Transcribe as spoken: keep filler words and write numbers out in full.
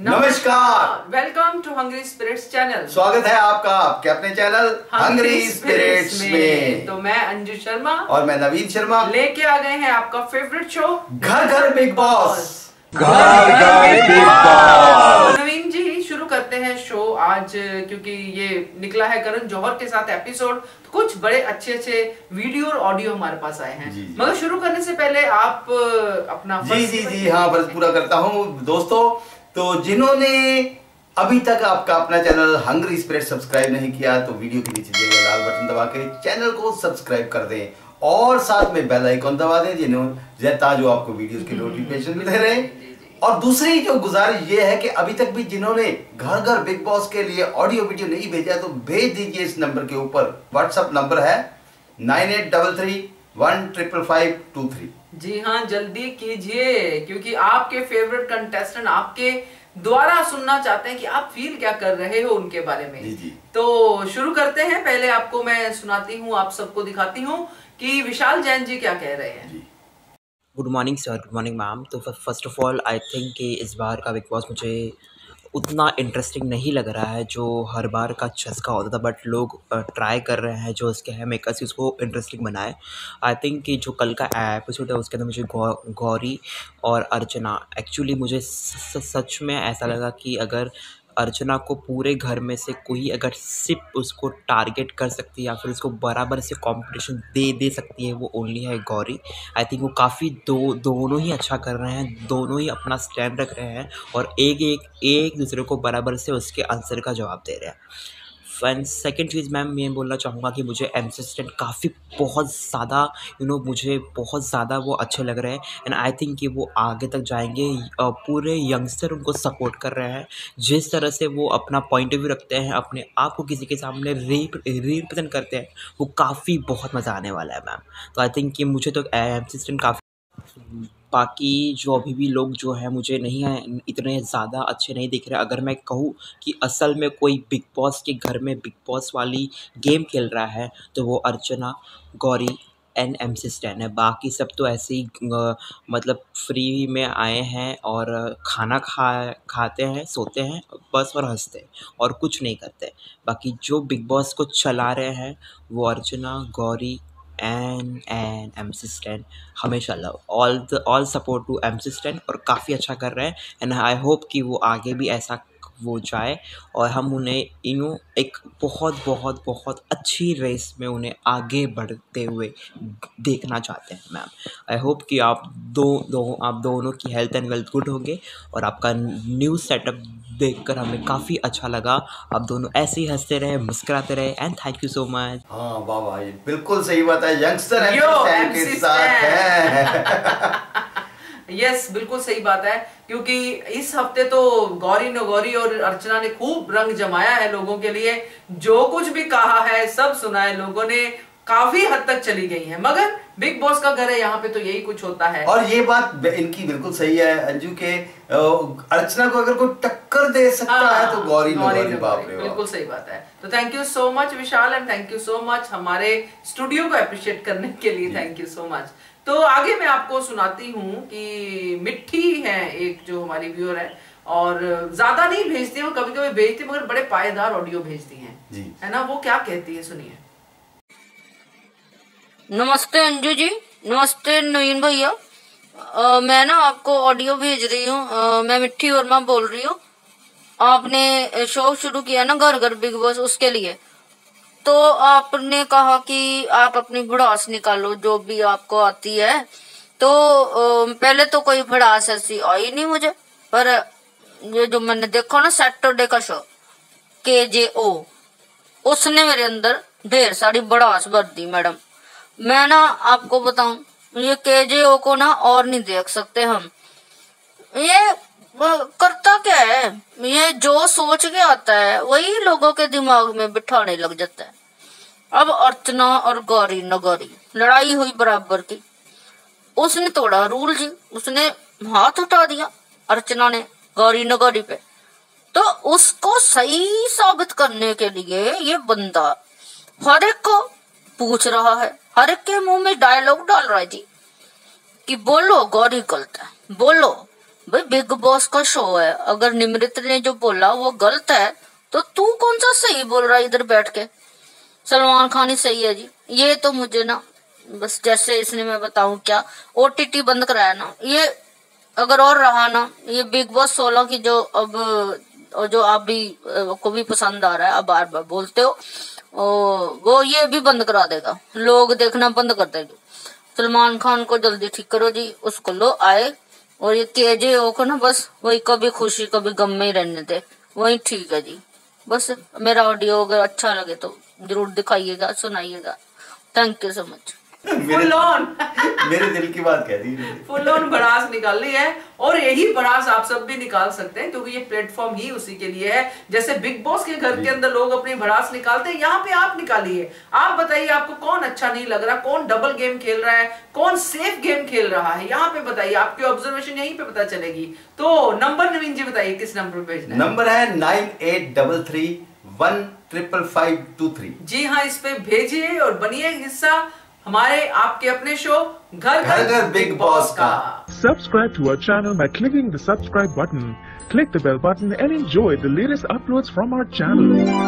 नमस्कार, welcome to hungry spirits channel. स्वागत है आपका आपके अपने चैनल हंग्री स्पिरिट्स में। तो मैं अंजू शर्मा और मैं नवीन शर्मा लेके आ गए हैं आपका फेवरेट शो घर घर बिग बॉस। घर घर बिग बॉस। नवीन जी, शुरू करते हैं शो आज, क्योंकि ये निकला है करण जौहर के साथ एपिसोड। कुछ बड़े अच्छे अच्छे वीडियो और ऑडियो हमारे पास आए हैं, मगर शुरू करने से पहले आप अपना जी जी जी हाँ फर्ज पूरा करता हूँ। दोस्तों, तो जिन्होंने अभी तक आपका अपना चैनल हंग्री स्पिरिट सब्सक्राइब नहीं किया तो वीडियो के नीचे दिए गए लाल बटन दबा के चैनल को सब्सक्राइब कर दें और साथ में बेल आइकॉन दबा दें जिन्होंने जो आपको वीडियोस के नोटिफिकेशन मिलते रहे। और दूसरी जो गुजारिश ये है कि अभी तक भी जिन्होंने घर घर बिग बॉस के लिए ऑडियो वीडियो नहीं भेजा तो भेज दीजिए इस नंबर के ऊपर। व्हाट्सएप नंबर है nine eight double three one triple five two three. जी हाँ, जल्दी कीजिए, क्योंकि आपके फेवरेट कंटेस्टेंट आपके द्वारा सुनना चाहते हैं कि आप फील क्या कर रहे हो उनके बारे में। जी जी। तो शुरू करते हैं। पहले आपको मैं सुनाती हूँ, आप सबको दिखाती हूँ कि विशाल जैन जी क्या कह रहे हैं। Good morning sir, good morning ma'am. तो first of all I think कि इस बार का बिग बॉस मुझे उतना इंटरेस्टिंग नहीं लग रहा है जो हर बार का चस्का होता था, बट लोग ट्राई कर रहे हैं जो इसके है मेकर्स उसको इंटरेस्टिंग बनाए। आई थिंक कि जो कल का एपिसोड है उसके अंदर मुझे गौ, गौरी और अर्चना, एक्चुअली मुझे सच में ऐसा लगा कि अगर अर्चना को पूरे घर में से कोई अगर सिर्फ उसको टारगेट कर सकती है या फिर उसको बराबर से कंपटीशन दे दे सकती है वो ओनली है गौरी। आई थिंक वो काफ़ी दो दोनों ही अच्छा कर रहे हैं, दोनों ही अपना स्टैंड रख रहे हैं और एक एक एक दूसरे को बराबर से उसके आंसर का जवाब दे रहे हैं। एंड सेकेंड चीज़ मैम, मैं बोलना चाहूँगा कि मुझे एमसी स्टैन काफ़ी बहुत ज़्यादा यू नो मुझे बहुत ज़्यादा वो अच्छे लग रहे हैं। एंड आई थिंक कि वो आगे तक जाएंगे, पूरे यंगस्टर उनको सपोर्ट कर रहे हैं। जिस तरह से वो अपना पॉइंट ऑफ व्यू रखते हैं, अपने आप को किसी के सामने रिप्रेजेंट करते हैं, वो काफ़ी बहुत मज़ा आने वाला है मैम। तो आई थिंक कि मुझे तो एमसी स्टैन काफ़ी, बाकी जो अभी भी लोग जो है मुझे नहीं है इतने ज़्यादा अच्छे नहीं दिख रहे। अगर मैं कहूँ कि असल में कोई बिग बॉस के घर में बिग बॉस वाली गेम खेल रहा है तो वो Archana, Gauri and MC stand है। बाकी सब तो ऐसे ही मतलब फ्री में आए हैं और खाना खा खाते हैं, सोते हैं बस और हंसते हैं और कुछ नहीं करते। बाकी जो बिग बॉस को चला रहे हैं वो Archana, Gauri and and MC stand. हमेशा love, all the all support to MC stand. और काफ़ी अच्छा कर रहे हैं एंड आई होप कि वो आगे भी ऐसा वो जाए और हम उन्हें यूँ एक बहुत बहुत बहुत अच्छी रेस में उन्हें आगे बढ़ते हुए देखना चाहते हैं मैम। आई होप कि आप दो दो आप दोनों की हेल्थ एंड वेल्थ गुड होंगे और आपका न्यू सेटअप देखकर हमें काफ़ी अच्छा लगा। आप दोनों ऐसे ही हंसते रहे, मुस्कुराते रहे and thank you so much. हाँ वाह वाह, ये बिल्कुल सही बात है, यंगस्टर एमसी के साथ है। यस yes, बिल्कुल सही बात है, क्योंकि इस हफ्ते तो गौरी नगौरी और अर्चना ने खूब रंग जमाया है लोगों के लिए। जो कुछ भी कहा है सब सुना है लोगों ने, काफी हद तक चली गई है। मगर बिग बॉस का घर है, यहाँ पे तो यही कुछ होता है। और ये बात इनकी बिल्कुल सही है अंजू के, अर्चना को अगर कोई टक्कर दे सकता हाँ, है तो गौरी नगौरी। बाप रे, बिल्कुल सही बात है। तो thank you so much Vishal and thank you so much हमारे स्टूडियो को अप्रिशिएट करने के लिए, थैंक यू सो मच। तो आगे मैं आपको सुनाती हूँ कि मिट्टी है एक जो हमारी व्यूअर है और ज्यादा नहीं भेजती है, वो कभी कभी भेजती है मगर बड़े पायेदार ऑडियो भेजती हैं जी, है ना। वो क्या कहती है सुनिए। नमस्ते अंजू जी, नमस्ते नवीन भैया। मैं ना आपको ऑडियो भेज रही हूँ, मैं मिट्टी वर्मा बोल रही हूँ। आपने शो शुरू किया ना घर घर बिग बॉस, उसके लिए तो आपने कहा कि आप अपनी भड़ास निकालो जो भी आपको आती है। तो पहले तो कोई भड़ास ऐसी आई नहीं मुझे, पर ये जो मैंने देखा ना सैटरडे का शो के जे ओ, उसने मेरे अंदर ढेर सारी भड़ास भर दी मैडम। मैं ना आपको बताऊं, ये के जे ओ को ना और नहीं देख सकते हम। ये करता क्या है, ये जो सोच के आता है वही लोगों के दिमाग में बिठाने लग जाता है। अब अर्चना और गौरी नगौरी लड़ाई हुई बराबर की, उसने तोड़ा रूल जी, उसने हाथ उठा दिया अर्चना ने गौरी नगौरी पे। तो उसको सही साबित करने के लिए ये बंदा हर एक को पूछ रहा है, हर एक के मुंह में डायलॉग डाल रहा है जी कि बोलो गौरी गलत है, बोलो भाई बिग बॉस का शो है, अगर निमृत ने जो बोला वो गलत है तो तू कौन सा सही बोल रहा है इधर बैठ के। सलमान खान ही सही है जी। ये तो मुझे ना बस जैसे इसने मैं बताऊं क्या ओटीटी बंद कराया ना, ये अगर और रहा ना ये बिग बॉस सोलह की जो अब जो आप भी को भी पसंद आ रहा है, आप बार बार बोलते हो, वो ये भी बंद करा देगा, लोग देखना बंद कर देंगे। सलमान खान को जल्दी ठीक करो जी, उसको लो आए, और ये तेजो को ना बस वही कभी खुशी कभी गम में ही रहने दे, वही ठीक है जी। बस मेरा ऑडियो अगर अच्छा लगे तो जरूर दिखाइएगा, सुनाइएगा। Thank you so much. Full on मेरे दिल की बात कह दी, फुल ऑन भड़ास निकालनी है, और यही भड़ास आप सब भी निकाल सकते हैं क्योंकि ये प्लेटफॉर्म ही उसी के लिए है। जैसे बिग बॉस के घर के अंदर लोग अपनी भड़ास निकालते हैं, यहाँ पे आप निकालिए। आप बताइए आपको कौन अच्छा नहीं लग रहा, कौन डबल गेम खेल रहा है, कौन सेफ गेम खेल रहा है, यहाँ पे बताइए। आपकी ऑब्जर्वेशन यहीं पे पता चलेगी। तो नंबर नवीन जी बताइए किस नंबर पे भेजना है। नंबर है nine eight double three one triple five two three. जी हाँ, इस पे भेजिए और बनिए हिस्सा हमारे आपके अपने शो घर घर बिग बॉस का। Subscribe to our channel by clicking the subscribe button, click the bell button and enjoy the latest uploads from our channel.